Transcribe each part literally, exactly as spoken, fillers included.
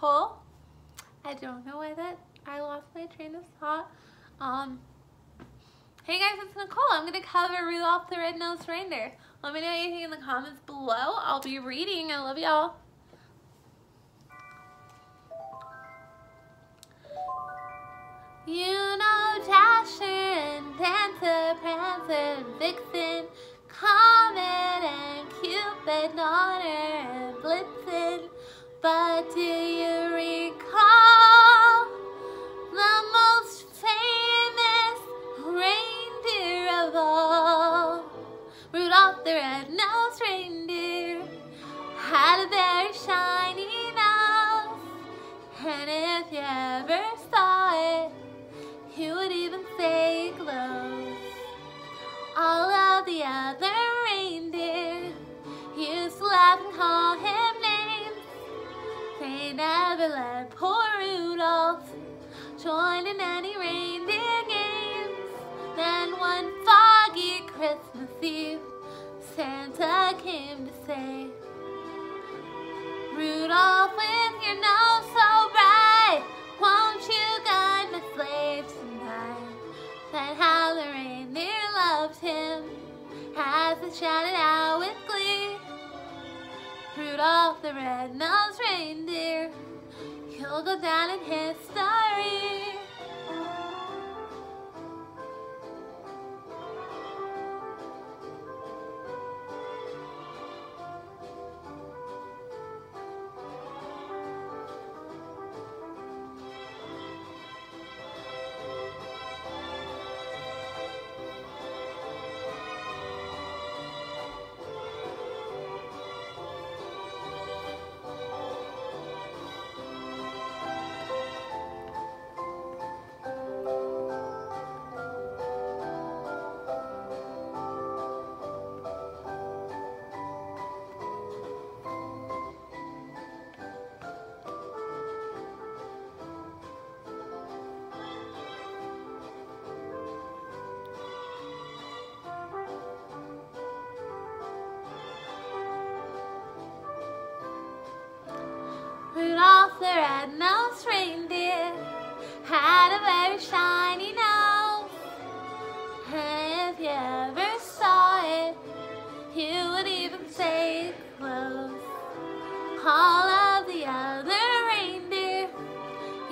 hole. I don't know why that I lost my train of thought. Um, hey guys, it's Nicole. I'm going to cover Rudolph the Red-Nosed Reindeer. Let me know anything in the comments below. I'll be reading. I love y'all. You know Dasher and Dancer, Prancer and Vixen, Comet and Cupid, Donner and Blitzen, but do you recall the most famous reindeer of all? Rudolph the Red-Nosed Reindeer had a very shiny nose, and if you ever saw it, you would even say it glows. All of the other reindeer used to laugh and call him names. They never let poor Rudolph join in any reindeer games. Then one foggy Christmas Eve, Santa came to say, Rudolph, with your nose so bright, won't you guide my sleigh tonight? Then how the reindeer loved him as they shouted out with glee, Rudolph the Red-Nosed Reindeer, you'll go down in history. Rudolph the Red-Nosed Reindeer had a very shiny nose, and if you ever saw it, you would even say it glows. All of the other reindeer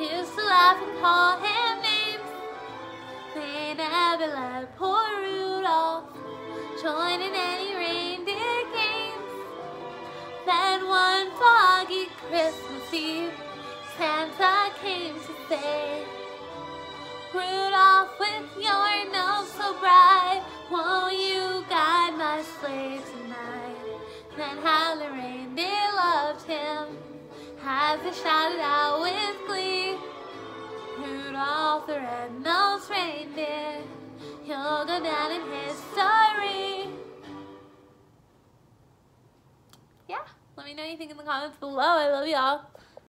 used to laugh and call him names. They never let poor Rudolph join in any reindeer games. Then one foggy Christmas Eve, Santa came to say, Rudolph, with your nose so bright, won't you guide my sleigh tonight? Then how the reindeer loved him as they shouted out with glee, Rudolph the Red-Nosed Reindeer, you'll go down in history. Yeah, let me know anything in the comments below. I love y'all.